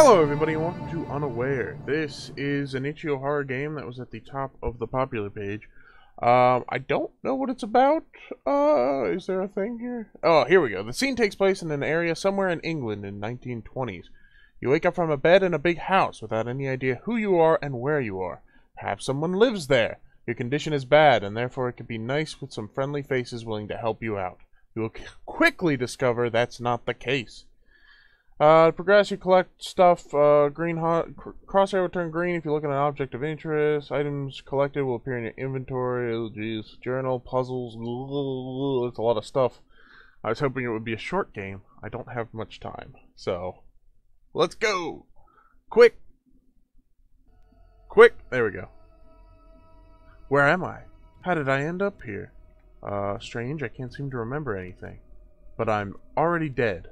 Hello everybody and welcome to Unaware. This is an itch.io horror game that was at the top of the popular page. I don't know what it's about. Is there a thing here? Oh, here we go. The scene takes place in an area somewhere in England in 1920s. You wake up from a bed in a big house without any idea who you are and where you are. Perhaps someone lives there. Your condition is bad and therefore it could be nice with some friendly faces willing to help you out. You will quickly discover that's not the case. To progress, you collect stuff. Green crosshair will turn green if you look at an object of interest. Items collected will appear in your inventory. Oh, geez. Journal, puzzles. It's a lot of stuff. I was hoping it would be a short game. I don't have much time. So, let's go! Quick! Quick! There we go. Where am I? How did I end up here? Strange. I can't seem to remember anything. But I'm already dead.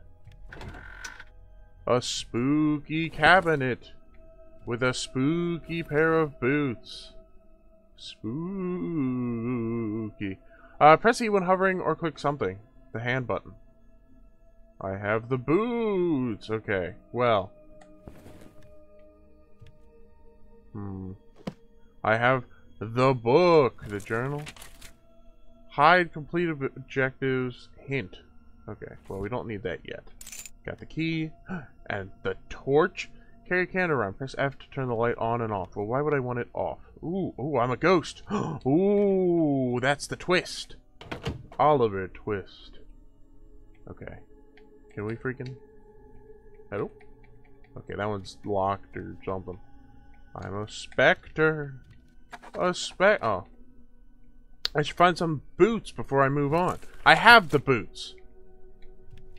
A spooky cabinet with a spooky pair of boots. Spooky. Press E when hovering or click something. The hand button. I have the boots. Okay, well. I have the book. The journal. Hide completed objectives. Hint. Okay, well, we don't need that yet. Got the key and the torch. Carry a can around. Press F to turn the light on and off. Well, why would I want it off? Ooh, I'm a ghost. Ooh, that's the twist. Oliver Twist. Okay. Can we freaking... Hello? Okay, that one's locked or something. I'm a specter. Oh. I should find some boots before I move on. I have the boots.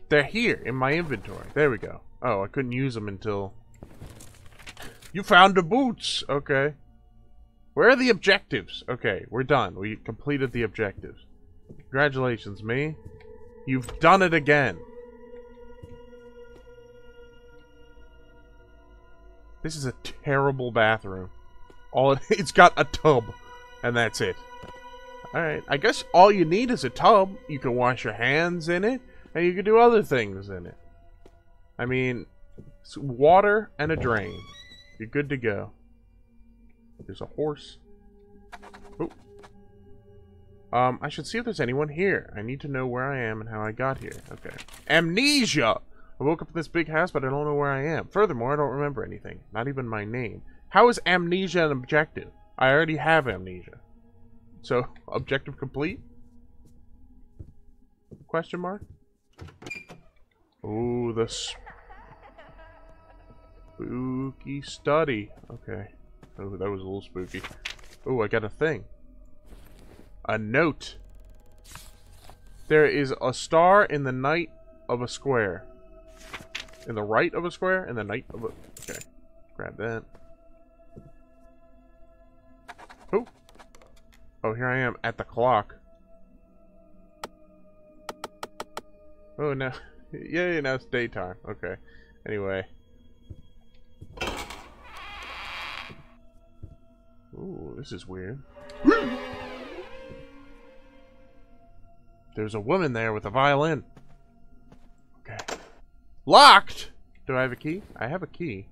They're here, in my inventory. There we go. Oh, I couldn't use them until... You found the boots! Okay. Where are the objectives? Okay, we're done. We completed the objectives. Congratulations, me. You've done it again. This is a terrible bathroom. It's got a tub. And that's it. Alright, I guess all you need is a tub. You can wash your hands in it. And you could do other things in it. I mean, it's water and a drain. You're good to go. There's a horse. Ooh. I should see if there's anyone here. I need to know where I am and how I got here. Okay. Amnesia! I woke up in this big house, but I don't know where I am. Furthermore, I don't remember anything. Not even my name. How is amnesia an objective? I already have amnesia. So, objective complete? Question mark? Ooh, the spooky study. Okay. Oh, that was a little spooky. Oh, I got a thing. A note. There is a star in the night of a square. In the right of a square? In the night of a... Okay. Grab that. Oh. Oh, here I am at the clock. Oh, now, yay, now it's daytime. Okay. Anyway. Ooh, this is weird. There's a woman there with a violin. Okay. Locked! Do I have a key? I have a key.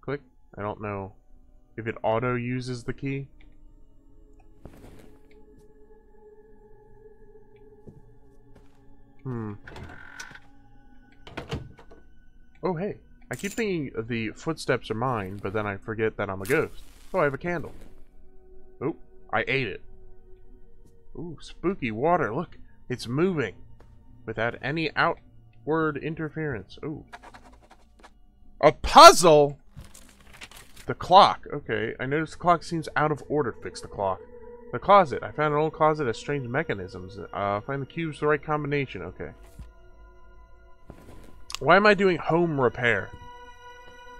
Click. I don't know if it auto uses the key. Oh, hey. I keep thinking the footsteps are mine, but then I forget that I'm a ghost. Oh, I have a candle. Oh, I ate it. Ooh, spooky water. Look, it's moving without any outward interference. Ooh. A puzzle? The clock. Okay, I noticed the clock seems out of order. Fix the clock. The closet. I found an old closet that has strange mechanisms. Find the cubes the right combination. Okay. Why am I doing home repair?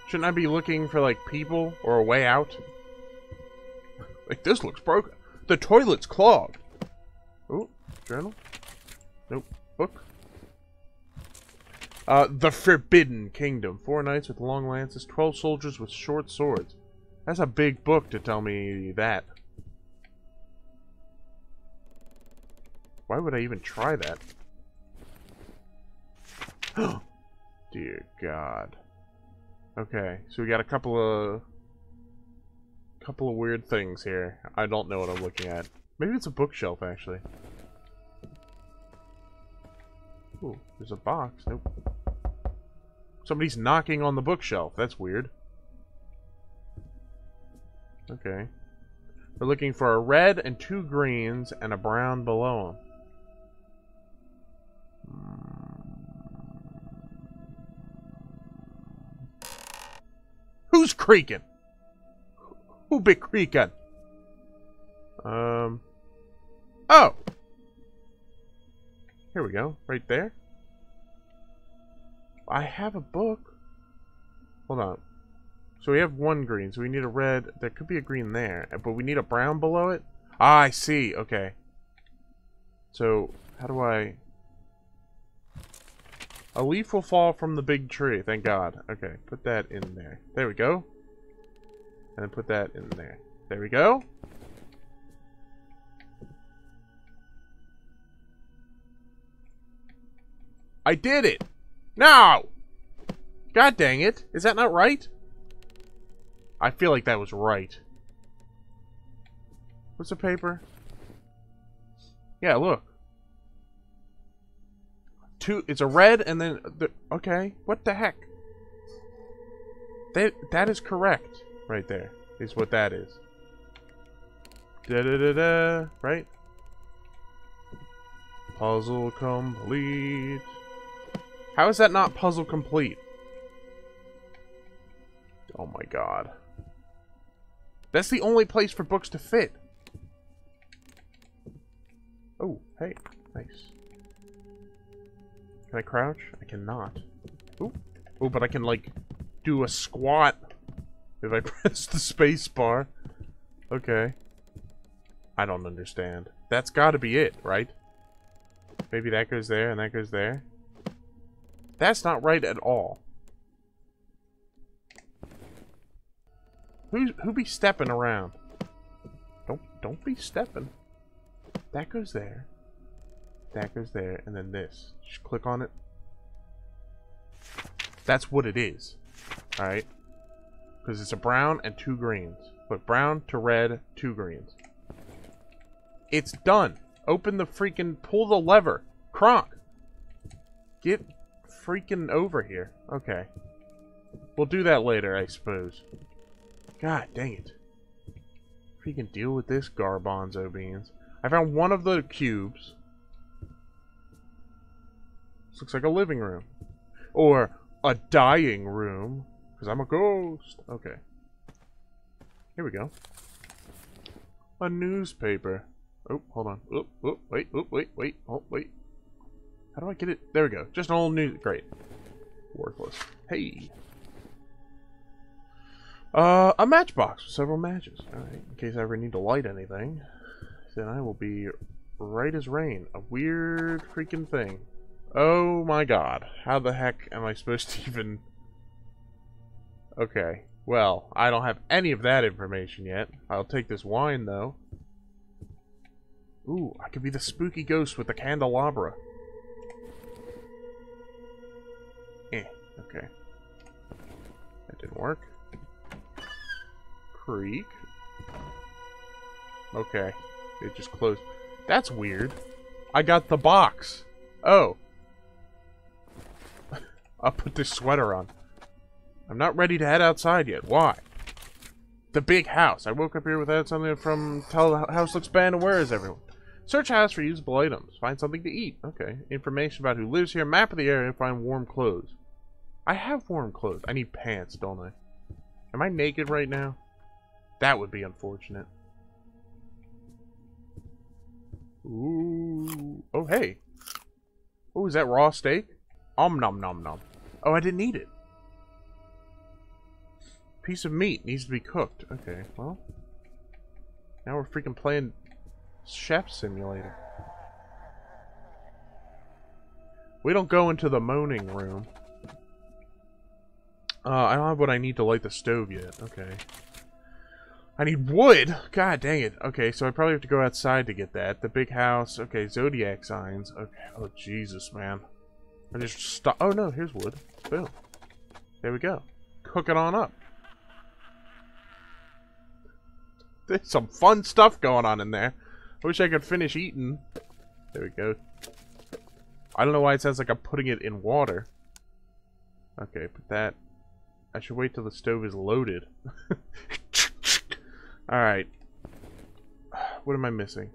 Shouldn't I be looking for, like, people or a way out? Like, this looks broken. The toilet's clogged. Ooh, journal? Nope. Book? The Forbidden Kingdom. 4 knights with long lances, 12 soldiers with short swords. That's a big book to tell me that. Why would I even try that? Dear God. Okay, so we got a couple of weird things here. I don't know what I'm looking at. Maybe it's a bookshelf, actually. Ooh, there's a box. Nope. Somebody's knocking on the bookshelf. That's weird. Okay. We're looking for a red and two greens and a brown below them. Who's creaking? Who be creaking? Oh! Here we go. Right there. I have a book. Hold on. So we have one green, so we need a red. There could be a green there, but we need a brown below it? Ah, I see. Okay. So, how do I... A leaf will fall from the big tree. Thank God. Okay, put that in there. There we go. And then put that in there. There we go. I did it! No! God dang it. Is that not right? I feel like that was right. What's the paper? Yeah, look. Two, it's a red and then... okay, what the heck? That is correct. Right there is what that is. Da-da-da-da, right? Puzzle complete. How is that not puzzle complete? Oh my god. That's the only place for books to fit. Oh, hey. Nice. Can I crouch? I cannot. Ooh. Oh, but I can, like, do a squat if I press the space bar. Okay. I don't understand. That's gotta be it, right? Maybe that goes there and that goes there. That's not right at all. Who be stepping around? Don't be stepping. That goes there. That goes there, and then this. Just click on it. That's what it is. All right, because it's a brown and two greens. Look, brown to red, two greens. It's done. Open the freaking, pull the lever, Kronk. Get freaking over here. Okay, we'll do that later, I suppose. God dang it. Freaking deal with this garbanzo beans. I found one of the cubes. This looks like a living room. Or a dying room. Because I'm a ghost. Okay. Here we go. A newspaper. Oh, hold on. Oh, wait, oh, wait, wait, oh, wait. How do I get it? There we go. Just an old news. Great. Worthless. Hey. A matchbox with several matches. Alright, in case I ever need to light anything. Then I will be right as rain. A weird freaking thing. Oh my god. How the heck am I supposed to even... Okay. Well, I don't have any of that information yet. I'll take this wine, though. Ooh, I could be the spooky ghost with the candelabra. Eh, okay. That didn't work. Creek. Okay. It just closed. That's weird. I got the box. Oh. I'll put this sweater on. I'm not ready to head outside yet. Why? The big house. I woke up here without something from tell the house looks bad and where is everyone? Search house for usable items. Find something to eat. Okay. Information about who lives here. Map of the area. Find warm clothes. I have warm clothes. I need pants, don't I? Am I naked right now? That would be unfortunate. Ooh. Oh, hey. Oh, is that raw steak? Nom nom nom. Oh, I didn't eat it. Piece of meat needs to be cooked. Okay, well. Now we're freaking playing Chef Simulator. We don't go into the moaning room. I don't have what I need to light the stove yet. Okay. I need wood! God dang it. Okay, so I probably have to go outside to get that. The big house. Okay, zodiac signs. Okay. Oh, Jesus, man. I just stop. Oh, no, here's wood. Boom. There we go. hook it on up. There's some fun stuff going on in there. I wish I could finish eating. There we go. I don't know why it sounds like I'm putting it in water. Okay, put that. I should wait till the stove is loaded. Alright. What am I missing?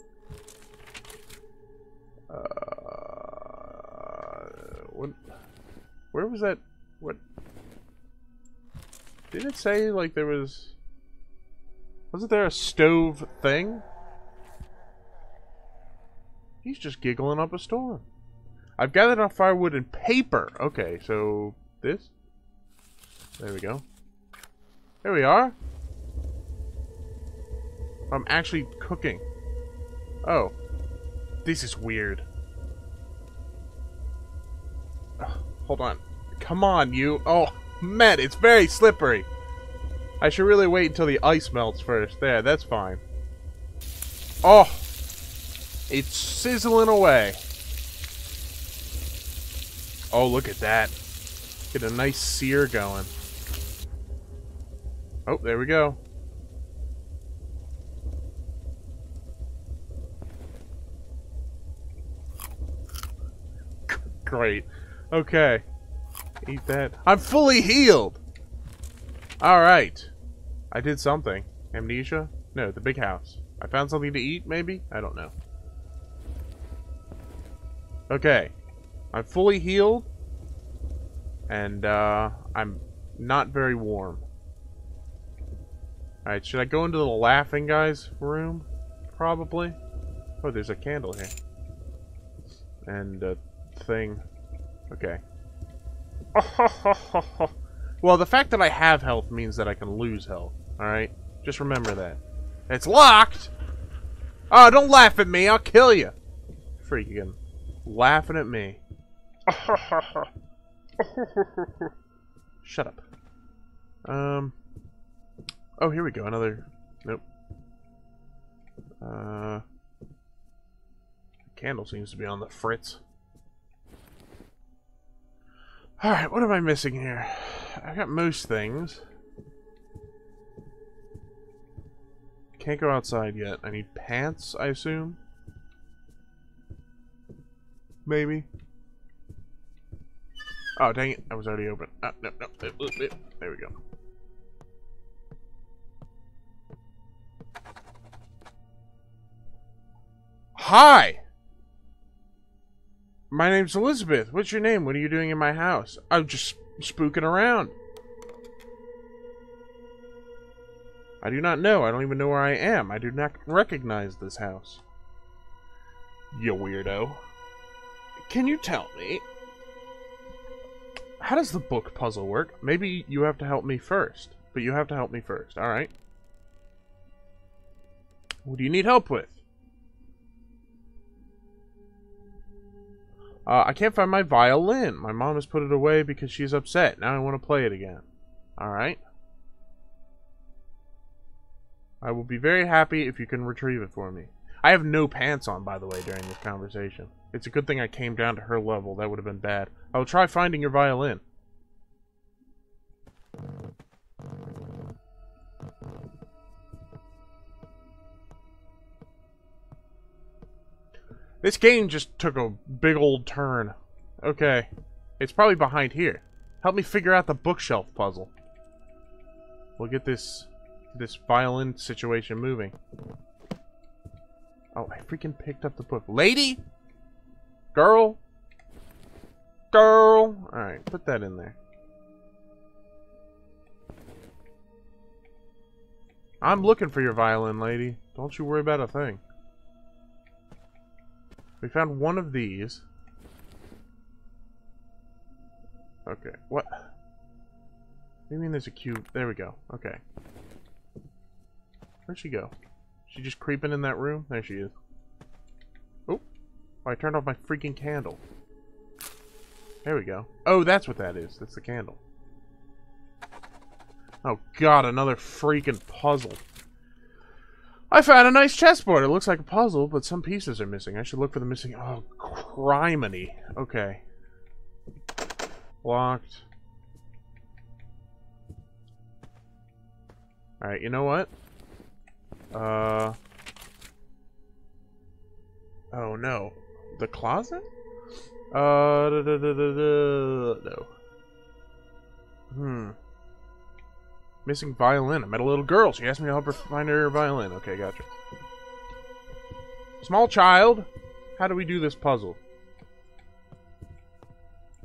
What? Where was that? What? Did it say like there was... Wasn't there a stove thing? He's just giggling up a storm. I've gathered enough firewood and paper. Okay, so this. There we go. Here we are. I'm actually cooking. Oh. This is weird. Ugh, hold on. Come on, you. Oh, man, it's very slippery. I should really wait until the ice melts first. There, that's fine. Oh! It's sizzling away. Oh, look at that. Get a nice sear going. Oh, there we go. Great. Okay. Eat that. I'm fully healed! Alright. I did something. Amnesia? No, the big house. I found something to eat, maybe? I don't know. Okay. I'm fully healed. And, I'm not very warm. Alright, should I go into the laughing guy's room? Probably. Oh, there's a candle here. And a thing. Okay. Oh, well, the fact that I have health means that I can lose health, alright? Just remember that. It's locked! Oh, don't laugh at me, I'll kill you! Freaking laughing at me. Shut up. Oh, here we go, another... Nope. The candle seems to be on the fritz. Alright, what am I missing here? I've got most things. Can't go outside yet. I need pants, I assume? Maybe. Oh, dang it. I was already open. Oh, no, no. There we go. Hi! My name's Elizabeth. What's your name? What are you doing in my house? I'm just... spooking around. I do not know. I don't even know where I am. I do not recognize this house. You weirdo. Can you tell me? How does the book puzzle work? Maybe you have to help me first. But you have to help me first. Alright. What do you need help with? I can't find my violin. My mom has put it away because she's upset. Now I want to play it again. Alright. I will be very happy if you can retrieve it for me. I have no pants on, by the way, during this conversation. It's a good thing I came down to her level. That would have been bad. I will try finding your violin. This game just took a big old turn. Okay. It's probably behind here. Help me figure out the bookshelf puzzle. We'll get this violin situation moving. Oh, I freaking picked up the book. Lady? Girl? Girl? Alright, put that in there. I'm looking for your violin, lady. Don't you worry about a thing. We found one of these. Okay, what? What do you mean there's a cube? There we go. Okay. Where'd she go? She just creeping in that room? There she is. Oh. Oh, I turned off my freaking candle. There we go. Oh, that's what that is. That's the candle. Oh, God, another freaking puzzle. I found a nice chessboard. It looks like a puzzle, but some pieces are missing. I should look for the missing... Oh, criminy. Okay. Locked. Alright, you know what? Oh no. The closet? No. Missing violin. I met a little girl. She asked me to help her find her violin. Okay, gotcha. Small child, how do we do this puzzle?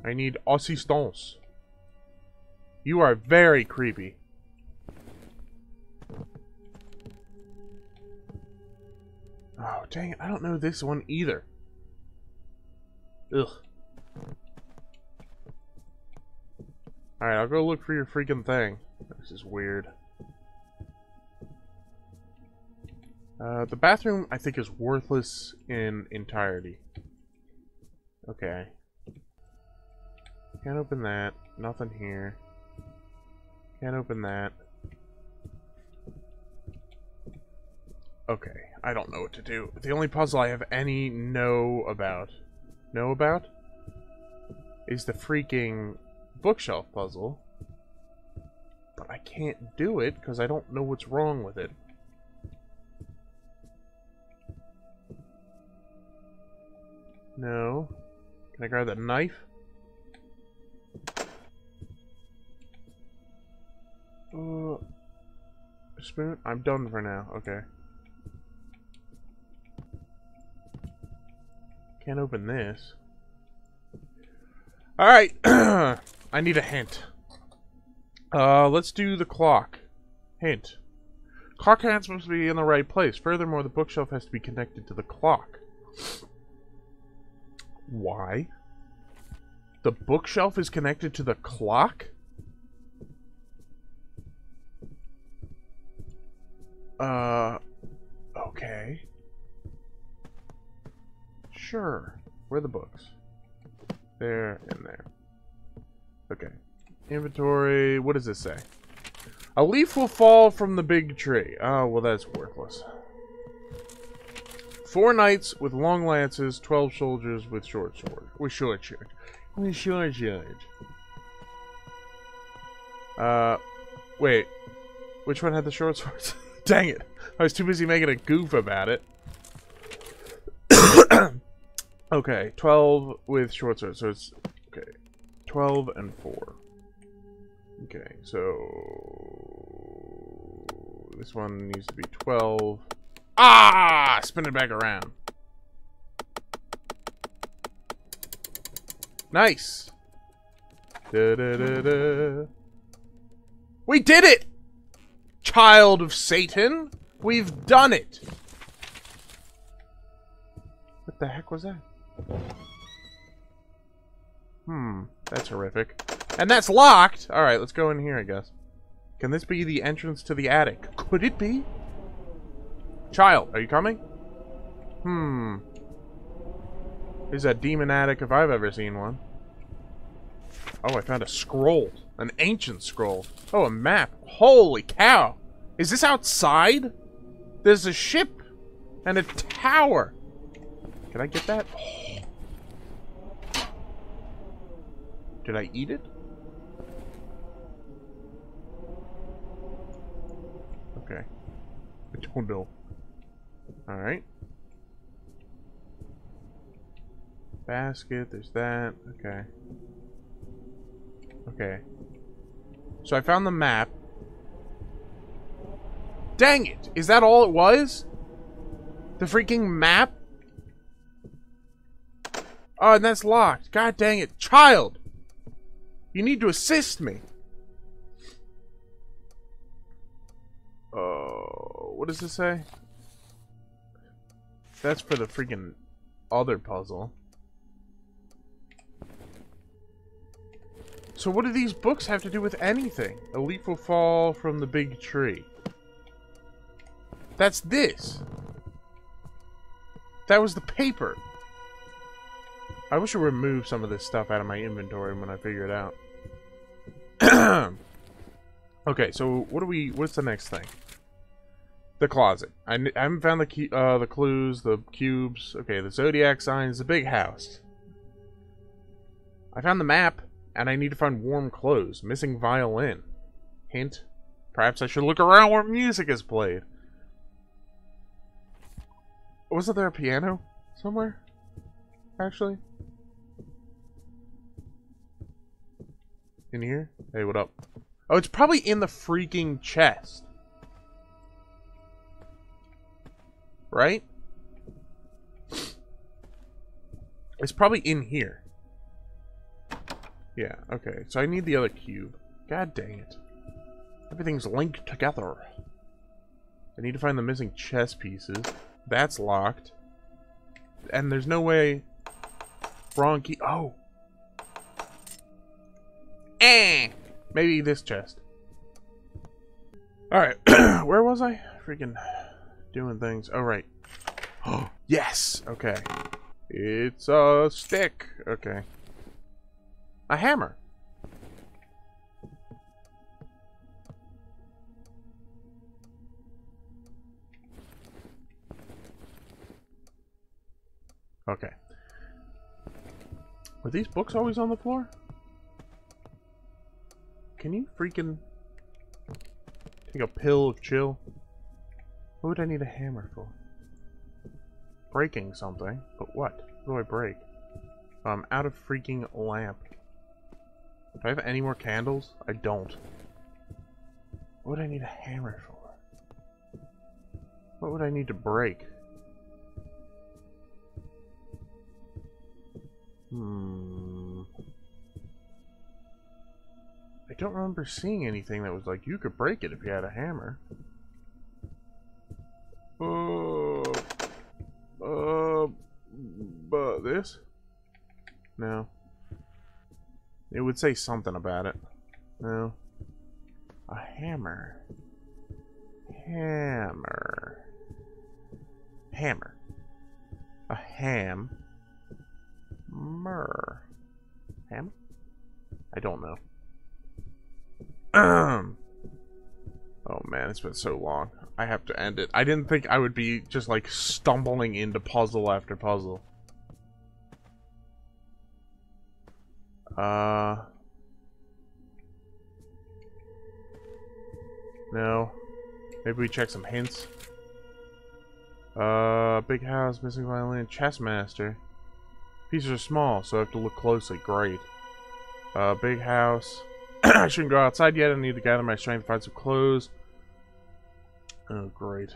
I need assistance. You are very creepy. Oh, dang it. I don't know this one either. Ugh. Alright, I'll go look for your freaking thing. This is weird. The bathroom, I think, is worthless in entirety. Okay. Can't open that. Nothing here. Can't open that. Okay, I don't know what to do. The only puzzle I have any know about is the freaking bookshelf puzzle. But I can't do it because I don't know what's wrong with it. No. Can I grab that knife? Spoon? I'm done for now. Okay. Can't open this. Alright. I need a hint. Let's do the clock. Hint. Clock hand must be in the right place. Furthermore, the bookshelf has to be connected to the clock. Why? The bookshelf is connected to the clock? Okay. Sure. Where are the books? There and there. Okay. Inventory. What does this say? A leaf will fall from the big tree. Oh, well, that's worthless. 4 knights with long lances, 12 soldiers with short sword. With short sword. With short sword. Wait. Which one had the short swords? Dang it. I was too busy making a goof about it. Okay, 12 with short swords. So it's... Okay. 12 and 4. Okay, so... This one needs to be 12... Ah! Spin it back around. Nice! Da, da, da, da. We did it! Child of Satan! We've done it! What the heck was that? That's horrific. And that's locked! Alright, let's go in here, I guess. Can this be the entrance to the attic? Could it be? Child, are you coming? This is a demon attic if I've ever seen one. Oh, I found a scroll. An ancient scroll. Oh, a map. Holy cow! Is this outside? There's a ship and a tower. Can I get that? Oh. Did I eat it? Okay. I don't know. Alright. Basket, there's that. Okay. Okay. So I found the map. Dang it! Is that all it was? The freaking map? Oh, and that's locked. God dang it. Child! You need to assist me. Oh, what does this say? That's for the freaking other puzzle. So what do these books have to do with anything? A leaf will fall from the big tree. That's this. That was the paper. I wish I removed some of this stuff out of my inventory when I figure it out. Okay, so what do we? What's the next thing? The closet. I haven't found the key, the clues, the cubes. Okay, the zodiac signs, the big house. I found the map, and I need to find warm clothes. Missing violin. Hint. Perhaps I should look around where music is played. Wasn't there a piano somewhere? Actually? In here? Hey, what up? Oh, it's probably in the freaking chest. Right? It's probably in here. Yeah, okay. So I need the other cube. God dang it. Everything's linked together. I need to find the missing chess pieces. That's locked. And there's no way... Wrong key... Oh! Eh! Maybe this chest. Alright. Where was I? Freaking... doing things. Oh, right. Oh, yes! Okay. It's a stick. Okay. A hammer. Okay. Were these books always on the floor? Can you freaking take a pill of chill? What would I need a hammer for? Breaking something, but what? What do I break? I'm out of freaking lamp. Do I have any more candles? I don't. What would I need a hammer for? What would I need to break? I don't remember seeing anything that was like, you could break it if you had a hammer. But this? No. It would say something about it. No. A hammer. Hammer. Hammer. A ham. Myrrh. Ham? I don't know. Oh man, it's been so long. I have to end it. I didn't think I would be just like stumbling into puzzle after puzzle. No. Maybe we check some hints. Big house, missing violin, chess master. Pieces are small, so I have to look closely. Great. Big house. I shouldn't go outside yet. I need to gather my strength to find some clothes. Oh, great.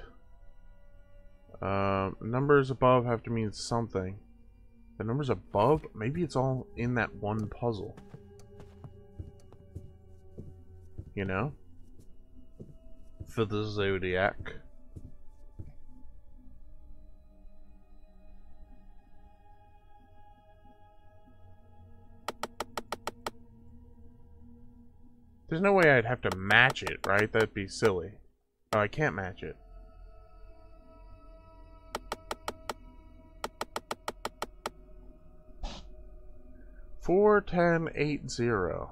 Numbers above have to mean something. The numbers above? Maybe it's all in that one puzzle. You know? For the Zodiac. There's no way I'd have to match it, right? That'd be silly. Oh, I can't match it. Four, 10, 8, 0.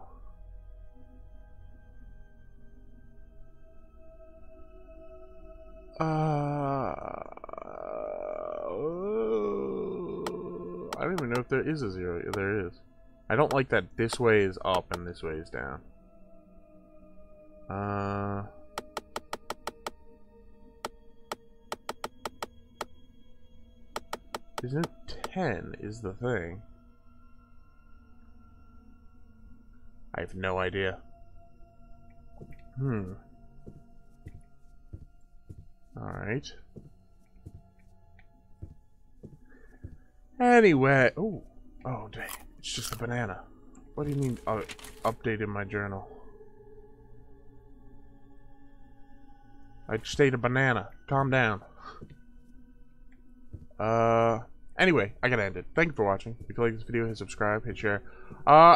I don't even know if there is a zero. There is. I don't like that this way is up and this way is down. There's no 10 is the thing. I have no idea. Alright. Anyway. Oh. Oh, dang. It's just a banana. What do you mean, updated my journal? I just ate a banana. Calm down. Anyway, I gotta end it. Thank you for watching. If you like this video, hit subscribe, hit share.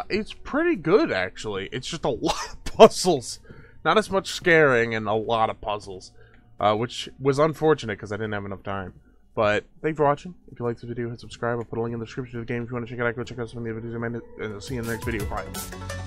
It's pretty good, actually. It's just a lot of puzzles. Not as much scaring and a lot of puzzles. Which was unfortunate because I didn't have enough time. But, thank you for watching. If you like this video, hit subscribe. I'll put a link in the description of the game if you want to check it out. Go check out some of the videos I made. And I'll see you in the next video. Bye.